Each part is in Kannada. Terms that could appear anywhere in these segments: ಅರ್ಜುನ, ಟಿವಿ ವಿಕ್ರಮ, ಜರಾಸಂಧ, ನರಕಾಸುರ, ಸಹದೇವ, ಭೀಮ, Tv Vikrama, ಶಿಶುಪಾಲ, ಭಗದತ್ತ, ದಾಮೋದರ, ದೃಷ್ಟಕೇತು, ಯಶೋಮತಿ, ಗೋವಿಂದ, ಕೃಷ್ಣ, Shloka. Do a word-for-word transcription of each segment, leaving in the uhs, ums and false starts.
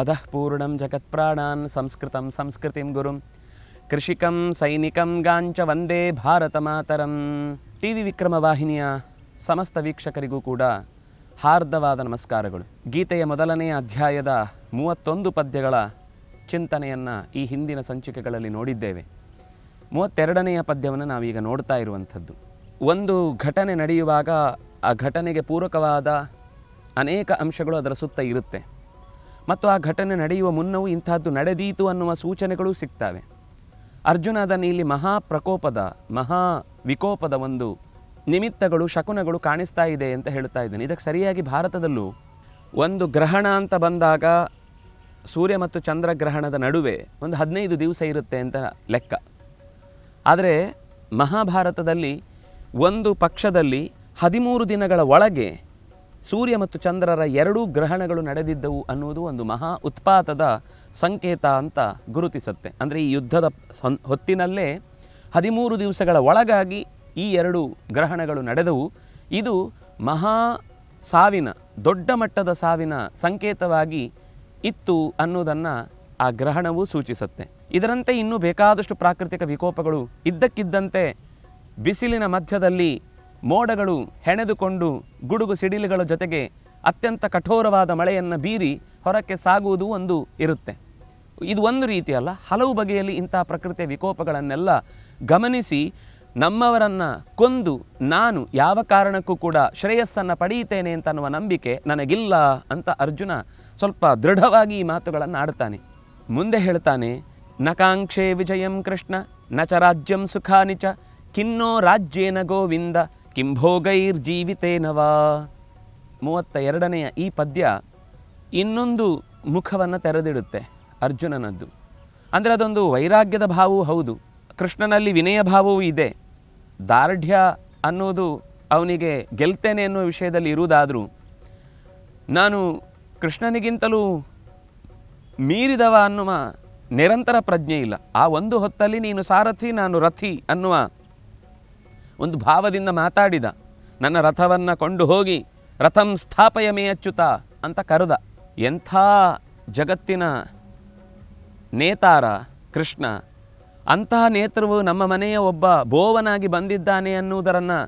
अधः पूर्णं जगत्प्राणान् संस्कृतं संस्कृतिं गुरुं कृषिकं सैनिकं गांच वंदे भारत मातरं टीवी विक्रम वाहिनिया समस्त वीक्षकरिगू कूड हार्दवाद नमस्कारगळु। गीतेय मोदलने अध्यायद ಮೂವತ್ತೊಂದು पद्यगळ चिंतनेयन्न ई हिंदिन संचिकेगळल्लि नोडिद्देवे। ಮೂವತ್ತೆರಡನೆಯ ಪದ್ಯವನ್ನು ನಾವೀಗ ನೋಡ್ತಾ ಇರುವಂತದ್ದು. ಒಂದು ಘಟನೆ ನಡೆಯುವಾಗ ಆ ಘಟನೆಗೆ ಪೂರಕವಾದ ಅನೇಕ ಅಂಶಗಳು ಅದರ ಸುತ್ತ ಇರುತ್ತೆ ಮತ್ತು ಆ ಘಟನೆ ನಡೆಯುವ ಮುನ್ನವೂ ಇಂಥದ್ದು ನಡೆದೀತು ಅನ್ನುವ ಸೂಚನೆಗಳು ಸಿಗ್ತವೆ. ಅರ್ಜುನ ಅದನ್ನು ಇಲ್ಲಿ ಮಹಾ ಪ್ರಕೋಪದ ಮಹಾ ವಿಕೋಪದ ಒಂದು ನಿಮಿತ್ತಗಳು ಶಕುನಗಳು ಕಾಣಿಸ್ತಾ ಇದೆ ಅಂತ ಹೇಳ್ತಾ ಇದ್ದಾನೆ. ಇದಕ್ಕೆ ಸರಿಯಾಗಿ ಭಾರತದಲ್ಲೂ ಒಂದು ಗ್ರಹಣ ಅಂತ ಬಂದಾಗ ಸೂರ್ಯ ಮತ್ತು ಚಂದ್ರಗ್ರಹಣದ ನಡುವೆ ಒಂದು ಹದಿನೈದು ದಿವಸ ಇರುತ್ತೆ ಅಂತ ಲೆಕ್ಕ. ಆದರೆ ಮಹಾಭಾರತದಲ್ಲಿ ಒಂದು ಪಕ್ಷದಲ್ಲಿ ಹದಿಮೂರು ದಿನಗಳ ಒಳಗೆ ಸೂರ್ಯ ಮತ್ತು ಚಂದ್ರರ ಎರಡೂ ಗ್ರಹಣಗಳು ನಡೆದಿದ್ದವು ಅನ್ನುವುದು ಒಂದು ಮಹಾ ಉತ್ಪಾತದ ಸಂಕೇತ ಅಂತ ಗುರುತಿಸುತ್ತೆ. ಅಂದರೆ ಈ ಯುದ್ಧದ ಹೊತ್ತಿನಲ್ಲೇ ಹದಿಮೂರು ದಿವಸಗಳ ಒಳಗಾಗಿ ಈ ಎರಡು ಗ್ರಹಣಗಳು ನಡೆದವು. ಇದು ಮಹಾ ಸಾವಿನ ದೊಡ್ಡ ಮಟ್ಟದ ಸಾವಿನ ಸಂಕೇತವಾಗಿ ಇತ್ತು ಅನ್ನೋದನ್ನು ಆ ಗ್ರಹಣವು ಸೂಚಿಸುತ್ತೆ. ಇದರಂತೆ ಇನ್ನೂ ಬೇಕಾದಷ್ಟು ಪ್ರಾಕೃತಿಕ ವಿಕೋಪಗಳು ಇದ್ದಕ್ಕಿದ್ದಂತೆ ಬಿಸಿಲಿನ ಮಧ್ಯದಲ್ಲಿ ಮೋಡಗಳು ಹೆಣೆದುಕೊಂಡು ಗುಡುಗು ಸಿಡಿಲುಗಳ ಜೊತೆಗೆ ಅತ್ಯಂತ ಕಠೋರವಾದ ಮಳೆಯನ್ನು ಬೀರಿ ಹೊರಕ್ಕೆ ಸಾಗುವುದು ಒಂದು ಇರುತ್ತೆ. ಇದು ಒಂದು ರೀತಿಯಲ್ಲ, ಹಲವು ಬಗೆಯಲ್ಲಿ ಇಂಥ ಪ್ರಕೃತಿಯ ವಿಕೋಪಗಳನ್ನೆಲ್ಲ ಗಮನಿಸಿ ನಮ್ಮವರನ್ನು ಕೊಂದು ನಾನು ಯಾವ ಕಾರಣಕ್ಕೂ ಕೂಡ ಶ್ರೇಯಸ್ಸನ್ನು ಪಡೆಯುತ್ತೇನೆ ಅಂತ ಅನ್ನುವ ನಂಬಿಕೆ ನನಗಿಲ್ಲ ಅಂತ ಅರ್ಜುನ ಸ್ವಲ್ಪ ದೃಢವಾಗಿ ಈ ಮಾತುಗಳನ್ನು ಆಡ್ತಾನೆ. ಮುಂದೆ ಹೇಳ್ತಾನೆ, ನಕಾಂಕ್ಷೆ ವಿಜಯಂ ಕೃಷ್ಣ ನಚ ರಾಜ್ಯಂ ಸುಖಾನಿಚ ಕಿನ್ನೋ ರಾಜ್ಯೇನ ಗೋವಿಂದ ಕಿಂಭೋಗೈರ್ಜೀವಿತೇನವಾ. ಮೂವತ್ತ ಎರಡನೆಯ ಈ ಪದ್ಯ ಇನ್ನೊಂದು ಮುಖವನ್ನು ತೆರೆದಿಡುತ್ತೆ ಅರ್ಜುನನದ್ದು. ಅಂದರೆ ಅದೊಂದು ವೈರಾಗ್ಯದ ಭಾವವೂ ಹೌದು, ಕೃಷ್ಣನಲ್ಲಿ ವಿನಯ ಭಾವವೂ ಇದೆ, ದಾರ್ಢ್ಯ ಅನ್ನೋದು ಅವನಿಗೆ ಗೆಲ್ತೇನೆ ಅನ್ನೋ ವಿಷಯದಲ್ಲಿ ಇರುವುದಾದರೂ ನಾನು ಕೃಷ್ಣನಿಗಿಂತಲೂ ಮೀರಿದವ ಅನ್ನುವ ನಿರಂತರ ಪ್ರಜ್ಞೆ ಇಲ್ಲ. ಆ ಒಂದು ಹೊತ್ತಲ್ಲಿ ನೀನು ಸಾರಥಿ ನಾನು ರಥಿ ಅನ್ನುವ ಒಂದು ಭಾವದಿಂದ ಮಾತಾಡಿದ. ನನ್ನ ರಥವನ್ನು ಕೊಂಡು ಹೋಗಿ ರಥಂ ಸ್ಥಾಪಯ ಮೇ ಅಚ್ಯುತ ಅಂತ ಕರೆದ. ಎಂಥ ಜಗತ್ತಿನ ನೇತಾರ ಕೃಷ್ಣ! ಅಂತಹ ನೇತೃವು ನಮ್ಮ ಮನೆಯ ಒಬ್ಬ ಬೋವನಾಗಿ ಬಂದಿದ್ದಾನೆ ಅನ್ನುವುದರನ್ನು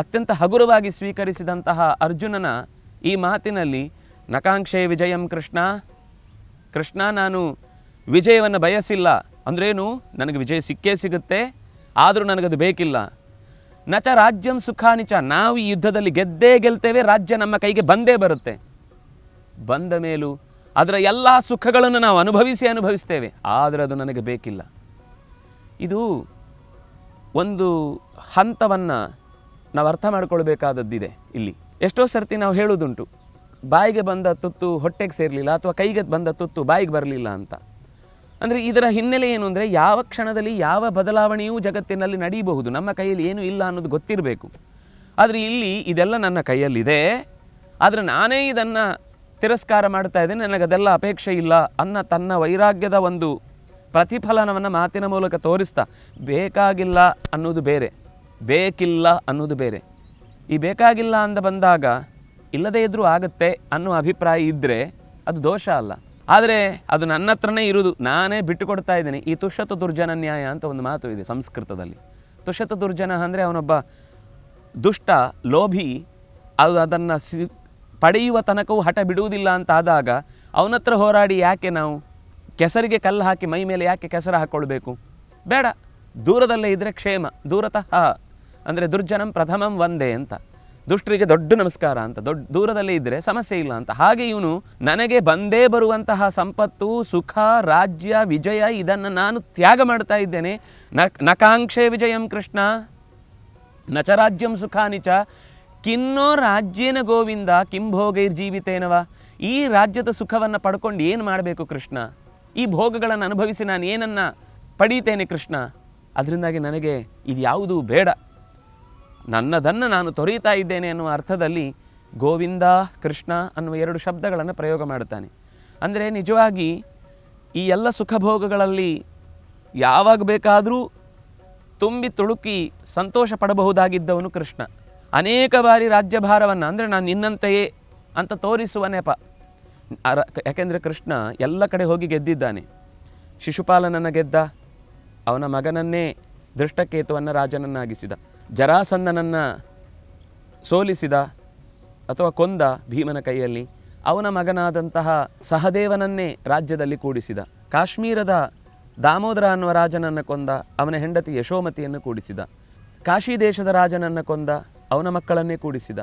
ಅತ್ಯಂತ ಹಗುರವಾಗಿ ಸ್ವೀಕರಿಸಿದಂತಹ ಅರ್ಜುನನ ಈ ಮಾತಿನಲ್ಲಿ ನಕಾಂಕ್ಷೆ ವಿಜಯಂ ಕೃಷ್ಣ, ಕೃಷ್ಣ ನಾನು ವಿಜಯವನ್ನು ಬಯಸಿಲ್ಲ, ಅಂದ್ರೇನು ನನಗೆ ವಿಜಯ ಸಿಕ್ಕೇ ಸಿಗುತ್ತೆ, ಆದರೂ ನನಗದು ಬೇಕಿಲ್ಲ. ನಚ ರಾಜ್ಯಂ ಸುಖಾನಿಚ, ನಾವು ಈ ಯುದ್ಧದಲ್ಲಿ ಗೆದ್ದೇ ಗೆಲ್ತೇವೆ, ರಾಜ್ಯ ನಮ್ಮ ಕೈಗೆ ಬಂದೇ ಬರುತ್ತೆ, ಬಂದ ಮೇಲೂ ಅದರ ಎಲ್ಲ ಸುಖಗಳನ್ನು ನಾವು ಅನುಭವಿಸಿ ಅನುಭವಿಸ್ತೇವೆ, ಆದರೆ ಅದು ನನಗೆ ಬೇಕಿಲ್ಲ. ಇದು ಒಂದು ಹಂತವನ್ನು ನಾವು ಅರ್ಥ ಮಾಡಿಕೊಳ್ಬೇಕಾದದ್ದಿದೆ ಇಲ್ಲಿ. ಎಷ್ಟೋ ಸರ್ತಿ ನಾವು ಹೇಳೋದುಂಟು, ಬಾಯಿಗೆ ಬಂದ ತುತ್ತು ಹೊಟ್ಟೆಗೆ ಸೇರಲಿಲ್ಲ ಅಥವಾ ಕೈಗೆ ಬಂದ ತುತ್ತು ಬಾಯಿಗೆ ಬರಲಿಲ್ಲ ಅಂತ. ಅಂದರೆ ಇದರ ಹಿನ್ನೆಲೆ ಏನು ಅಂದರೆ, ಯಾವ ಕ್ಷಣದಲ್ಲಿ ಯಾವ ಬದಲಾವಣೆಯೂ ಜಗತ್ತಿನಲ್ಲಿ ನಡೆಯಬಹುದು, ನಮ್ಮ ಕೈಯಲ್ಲಿ ಏನೂ ಇಲ್ಲ ಅನ್ನೋದು ಗೊತ್ತಿರಬೇಕು. ಆದರೆ ಇಲ್ಲಿ ಇದೆಲ್ಲ ನನ್ನ ಕೈಯಲ್ಲಿದೆ, ಆದರೆ ನಾನೇ ಇದನ್ನು ತಿರಸ್ಕಾರ ಮಾಡ್ತಾ ಇದ್ದೇನೆ, ನನಗದೆಲ್ಲ ಅಪೇಕ್ಷೆ ಇಲ್ಲ ಅನ್ನೋ ತನ್ನ ವೈರಾಗ್ಯದ ಒಂದು ಪ್ರತಿಫಲನವನ್ನು ಮಾತಿನ ಮೂಲಕ ತೋರಿಸ್ತಾ, ಬೇಕಾಗಿಲ್ಲ ಅನ್ನೋದು ಬೇರೆ, ಬೇಕಿಲ್ಲ ಅನ್ನೋದು ಬೇರೆ. ಈ ಬೇಕಾಗಿಲ್ಲ ಅಂತ ಬಂದಾಗ ಇಲ್ಲದೇ ಇದ್ದರೂ ಆಗುತ್ತೆ ಅನ್ನೋ ಅಭಿಪ್ರಾಯ ಇದ್ದರೆ ಅದು ದೋಷ ಅಲ್ಲ, ಆದರೆ ಅದು ನನ್ನ ಹತ್ರನೇ ಇರೋದು, ನಾನೇ ಬಿಟ್ಟು ಕೊಡ್ತಾ ಇದ್ದೀನಿ. ಈ ತುಷ್ಯತ ದುರ್ಜನ ನ್ಯಾಯ ಅಂತ ಒಂದು ಮಾತು ಇದೆ ಸಂಸ್ಕೃತದಲ್ಲಿ. ತುಷ್ಯತ ದುರ್ಜನ ಅಂದರೆ ಅವನೊಬ್ಬ ದುಷ್ಟ ಲೋಭಿ, ಅದು ಅದನ್ನು ಸಿ ಪಡೆಯುವ ತನಕವೂ ಹಠ ಬಿಡುವುದಿಲ್ಲ ಅಂತ ಆದಾಗ ಅವನ ಹತ್ರ ಹೋರಾಡಿ ಯಾಕೆ ನಾವು ಕೆಸರಿಗೆ ಕಲ್ಲು ಹಾಕಿ ಮೈ ಮೇಲೆ ಯಾಕೆ ಕೆಸರು ಹಾಕ್ಕೊಳ್ಬೇಕು, ಬೇಡ, ದೂರದಲ್ಲೇ ಇದ್ದರೆ ಕ್ಷೇಮ. ದೂರತಃ ಅಂದರೆ ದುರ್ಜನಂ ಪ್ರಥಮಂ ವಂದೇ ಅಂತ, ದುಷ್ಟರಿಗೆ ದೊಡ್ಡ ನಮಸ್ಕಾರ ಅಂತ, ದೊಡ್ಡ ದೂರದಲ್ಲೇ ಇದ್ದರೆ ಸಮಸ್ಯೆ ಇಲ್ಲ ಅಂತ. ಹಾಗೆ ಇವನು ನನಗೆ ಬಂದೇ ಬರುವಂತಹ ಸಂಪತ್ತು, ಸುಖ, ರಾಜ್ಯ, ವಿಜಯ ಇದನ್ನು ನಾನು ತ್ಯಾಗ ಮಾಡ್ತಾ ಇದ್ದೇನೆ. ನ ನಕಾಂಕ್ಷೆ ವಿಜಯಂ ಕೃಷ್ಣ ನಚ ರಾಜ್ಯಂ ಸುಖಾನಿಚ ಕಿನ್ನೋ ರಾಜ್ಯೇನ ಗೋವಿಂದ ಕಿಂಭೋಗೈರ್ಜೀವಿತೇನವ. ಈ ರಾಜ್ಯದ ಸುಖವನ್ನು ಪಡ್ಕೊಂಡು ಏನು ಮಾಡಬೇಕು ಕೃಷ್ಣ, ಈ ಭೋಗಗಳನ್ನು ಅನುಭವಿಸಿ ನಾನು ಏನನ್ನು ಪಡೀತೇನೆ ಕೃಷ್ಣ, ಅದರಿಂದಾಗಿ ನನಗೆ ಇದು ಯಾವುದೂ ಬೇಡ, ನನ್ನದನ್ನು ನಾನು ತೊರೀತಾ ಇದ್ದೇನೆ ಅನ್ನುವ ಅರ್ಥದಲ್ಲಿ ಗೋವಿಂದ ಕೃಷ್ಣ ಅನ್ನುವ ಎರಡು ಶಬ್ದಗಳನ್ನು ಪ್ರಯೋಗ ಮಾಡ್ತಾನೆ. ಅಂದರೆ ನಿಜವಾಗಿ ಈ ಎಲ್ಲ ಸುಖಭೋಗಗಳಲ್ಲಿ ಯಾವಾಗ ಬೇಕಾದರೂ ತುಂಬಿ ತುಳುಕಿ ಸಂತೋಷ ಪಡಬಹುದಾಗಿದ್ದವನು ಕೃಷ್ಣ. ಅನೇಕ ಬಾರಿ ರಾಜ್ಯಭಾರವನ್ನು ಅಂದರೆ ನಾನು ನಿನ್ನಂತೆಯೇ ಅಂತ ತೋರಿಸುವ ನೆಪ, ಯಾಕೆಂದರೆ ಕೃಷ್ಣ ಎಲ್ಲ ಕಡೆ ಹೋಗಿ ಗೆದ್ದಿದ್ದಾನೆ. ಶಿಶುಪಾಲನನ್ನು ಗೆದ್ದ, ಅವನ ಮಗನನ್ನೇ ದೃಷ್ಟಕೇತುವನ್ನು ರಾಜನನ್ನಾಗಿಸಿದ, ಜರಾಸಂಧನನ್ನು ಸೋಲಿಸಿದ ಅಥವಾ ಕೊಂದ ಭೀಮನ ಕೈಯಲ್ಲಿ, ಅವನ ಮಗನಾದಂತಹ ಸಹದೇವನನ್ನೇ ರಾಜ್ಯದಲ್ಲಿ ಕೂಡಿಸಿದ, ಕಾಶ್ಮೀರದ ದಾಮೋದರ ಅನ್ನುವ ರಾಜನನ್ನು ಕೊಂದ, ಅವನ ಹೆಂಡತಿ ಯಶೋಮತಿಯನ್ನು ಕೂಡಿಸಿದ, ಕಾಶಿ ದೇಶದ ರಾಜನನ್ನು ಕೊಂದ, ಅವನ ಮಕ್ಕಳನ್ನೇ ಕೂಡಿಸಿದ.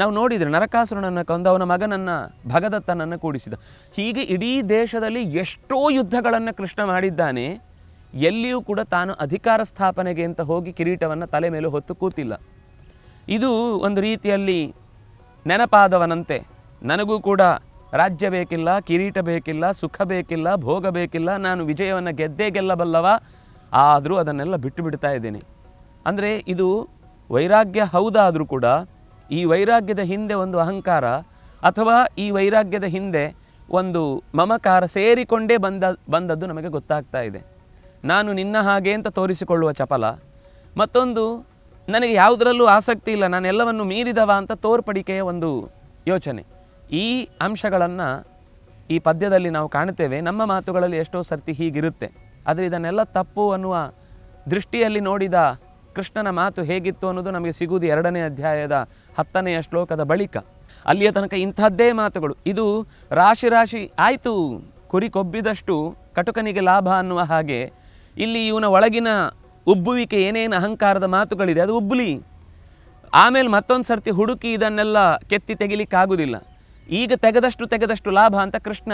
ನಾವು ನೋಡಿದರೆ ನರಕಾಸುರನನ್ನು ಕೊಂದ, ಅವನ ಮಗನನ್ನು ಭಗದತ್ತನನ್ನು ಕೂಡಿಸಿದ. ಹೀಗೆ ಇಡೀ ದೇಶದಲ್ಲಿ ಎಷ್ಟೋ ಯುದ್ಧಗಳನ್ನು ಕೃಷ್ಣ ಮಾಡಿದ್ದಾನೆ. ಎಲ್ಲಿಯೂ ಕೂಡ ತಾನು ಅಧಿಕಾರ ಸ್ಥಾಪನೆಗೆ ಅಂತ ಹೋಗಿ ಕಿರೀಟವನ್ನು ತಲೆ ಮೇಲೆ ಹೊತ್ತು ಕೂತಿಲ್ಲ. ಇದು ಒಂದು ರೀತಿಯಲ್ಲಿ ನೆನಪಾದವನಂತೆ ನನಗೂ ಕೂಡ ರಾಜ್ಯ ಬೇಕಿಲ್ಲ, ಕಿರೀಟ ಬೇಕಿಲ್ಲ, ಸುಖ ಬೇಕಿಲ್ಲ, ಭೋಗ ಬೇಕಿಲ್ಲ, ನಾನು ವಿಜಯವನ್ನು ಗೆದ್ದೇ ಗೆಲ್ಲಬಲ್ಲವ, ಆದರೂ ಅದನ್ನೆಲ್ಲ ಬಿಟ್ಟು ಬಿಡ್ತಾ ಇದ್ದೇನೆ ಅಂದರೆ ಇದು ವೈರಾಗ್ಯ. ಹೌದಾದರೂ ಕೂಡ ಈ ವೈರಾಗ್ಯದ ಹಿಂದೆ ಒಂದು ಅಹಂಕಾರ ಅಥವಾ ಈ ವೈರಾಗ್ಯದ ಹಿಂದೆ ಒಂದು ಮಮಕಾರ ಸೇರಿಕೊಂಡೇ ಬಂದ ಬಂದದ್ದು ನಮಗೆ ಗೊತ್ತಾಗ್ತಾ ಇದೆ. ನಾನು ನಿನ್ನ ಹಾಗೆ ಅಂತ ತೋರಿಸಿಕೊಳ್ಳುವ ಚಪಲ, ಮತ್ತೊಂದು ನನಗೆ ಯಾವುದರಲ್ಲೂ ಆಸಕ್ತಿ ಇಲ್ಲ, ನಾನೆಲ್ಲವನ್ನು ಮೀರಿದವ ಅಂತ ತೋರ್ಪಡಿಕೆಯ ಒಂದು ಯೋಚನೆ. ಈ ಅಂಶಗಳನ್ನು ಈ ಪದ್ಯದಲ್ಲಿ ನಾವು ಕಾಣ್ತೇವೆ. ನಮ್ಮ ಮಾತುಗಳಲ್ಲಿ ಎಷ್ಟೋ ಸರ್ತಿ ಹೀಗಿರುತ್ತೆ, ಆದರೆ ಇದನ್ನೆಲ್ಲ ತಪ್ಪು ಅನ್ನುವ ದೃಷ್ಟಿಯಲ್ಲಿ ನೋಡಿದ ಕೃಷ್ಣನ ಮಾತು ಹೇಗಿತ್ತು ಅನ್ನೋದು ನಮಗೆ ಸಿಗುವುದು ಎರಡನೇ ಅಧ್ಯಾಯದ ಹತ್ತನೆಯ ಶ್ಲೋಕದ ಬಳಿಕ. ಅಲ್ಲಿಯ ತನಕ ಇಂಥದ್ದೇ ಮಾತುಗಳು. ಇದು ರಾಶಿ ರಾಶಿ ಆಯಿತು, ಕುರಿ ಕೊಬ್ಬಿದಷ್ಟು ಕಟುಕನಿಗೆ ಲಾಭ ಅನ್ನುವ ಹಾಗೆ ಇಲ್ಲಿ ಇವನ ಒಳಗಿನ ಉಬ್ಬುವಿಕೆ, ಏನೇನು ಅಹಂಕಾರದ ಮಾತುಗಳಿದೆ ಅದು ಉಬ್ಬಲಿ, ಆಮೇಲೆ ಮತ್ತೊಂದು ಸರ್ತಿ ಹುಡುಕಿ ಇದನ್ನೆಲ್ಲ ಕೆತ್ತಿ ತೆಗಿಲಿಕ್ಕಾಗೋದಿಲ್ಲ, ಈಗ ತೆಗೆದಷ್ಟು ತೆಗೆದಷ್ಟು ಲಾಭ ಅಂತ ಕೃಷ್ಣ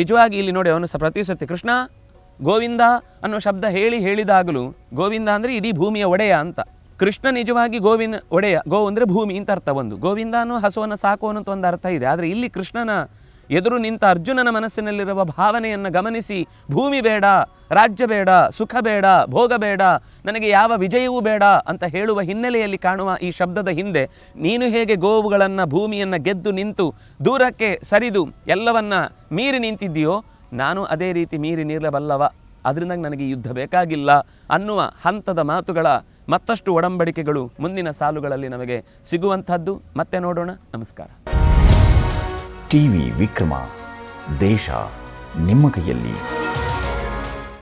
ನಿಜವಾಗಿ ಇಲ್ಲಿ ನೋಡಿ ಅವನು ಸಹ ಪ್ರತಿಸರ್ತಿ ಕೃಷ್ಣ ಗೋವಿಂದ ಅನ್ನೋ ಶಬ್ದ ಹೇಳಿ ಹೇಳಿದಾಗಲೂ, ಗೋವಿಂದ ಅಂದರೆ ಇಡೀ ಭೂಮಿಯ ಒಡೆಯ ಅಂತ, ಕೃಷ್ಣ ನಿಜವಾಗಿ ಗೋವಿನ ಒಡೆಯ, ಗೋ ಅಂದರೆ ಭೂಮಿ ಅಂತ ಅರ್ಥ ಒಂದು, ಗೋವಿಂದ ಅನ್ನೋ ಹಸುವನ್ನು ಸಾಕುವನು ಅಂತ ಒಂದು ಅರ್ಥ ಇದೆ. ಆದರೆ ಇಲ್ಲಿ ಕೃಷ್ಣನ ಎದುರು ನಿಂತ ಅರ್ಜುನನ ಮನಸ್ಸಿನಲ್ಲಿರುವ ಭಾವನೆಯನ್ನು ಗಮನಿಸಿ, ಭೂಮಿ ಬೇಡ, ರಾಜ್ಯ ಬೇಡ, ಸುಖ ಬೇಡ, ಭೋಗ ಬೇಡ, ನನಗೆ ಯಾವ ವಿಜಯವೂ ಬೇಡ ಅಂತ ಹೇಳುವ ಹಿನ್ನೆಲೆಯಲ್ಲಿ ಕಾಣುವ ಈ ಶಬ್ದದ ಹಿಂದೆ ನೀನು ಹೇಗೆ ಗೋವುಗಳನ್ನು ಭೂಮಿಯನ್ನು ಗೆದ್ದು ನಿಂತು ದೂರಕ್ಕೆ ಸರಿದು ಎಲ್ಲವನ್ನ ಮೀರಿ ನಿಂತಿದ್ದೀಯೋ, ನಾನು ಅದೇ ರೀತಿ ಮೀರಿ ನಿಲ್ಲಬಲ್ಲವ, ಅದರಿಂದ ನನಗೆ ಯುದ್ಧ ಬೇಕಾಗಿಲ್ಲ ಅನ್ನುವ ಹಂತದ ಮಾತುಗಳ ಮತ್ತಷ್ಟು ಒಡಂಬಡಿಕೆಗಳು ಮುಂದಿನ ಸಾಲುಗಳಲ್ಲಿ ನಮಗೆ ಸಿಗುವಂಥದ್ದು ಮತ್ತೆ ನೋಡೋಣ. ನಮಸ್ಕಾರ. ಟಿವಿ ವಿಕ್ರಮ, ದೇಶ ನಿಮ್ಮ ಕೈಯಲ್ಲಿ.